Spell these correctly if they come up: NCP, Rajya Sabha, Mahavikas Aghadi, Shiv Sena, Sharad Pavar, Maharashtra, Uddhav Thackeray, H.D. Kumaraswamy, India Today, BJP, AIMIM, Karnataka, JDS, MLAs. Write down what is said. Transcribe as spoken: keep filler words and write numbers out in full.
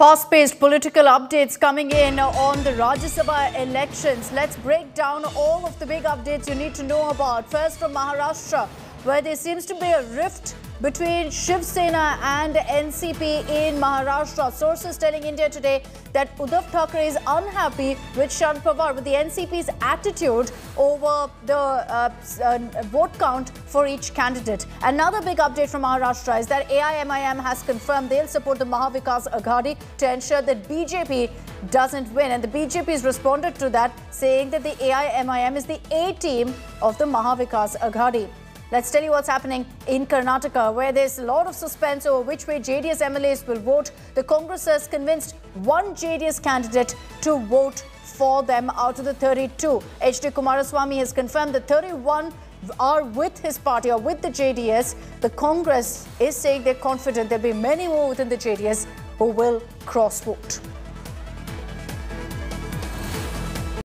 Fast-paced political updates coming in on the Rajya Sabha elections. Let's break down all of the big updates you need to know about. First from Maharashtra, where there seems to be a rift between Shiv Sena and N C P in Maharashtra. Sources telling India Today that Uddhav Thackeray is unhappy with Sharad Pavar, with the N C P's attitude over the uh, uh, vote count for each candidate. Another big update from Maharashtra is that A I M I M has confirmed they'll support the Mahavikas Aghadi to ensure that B J P doesn't win. And the B J P has responded to that, saying that the A I M I M is the A-team of the Mahavikas Aghadi. Let's tell you what's happening in Karnataka, where there's a lot of suspense over which way J D S M L As will vote. The Congress has convinced one J D S candidate to vote for them out of the thirty-two. H D Kumaraswamy has confirmed that thirty-one are with his party or with the J D S. The Congress is saying they're confident there'll be many more within the J D S who will cross vote.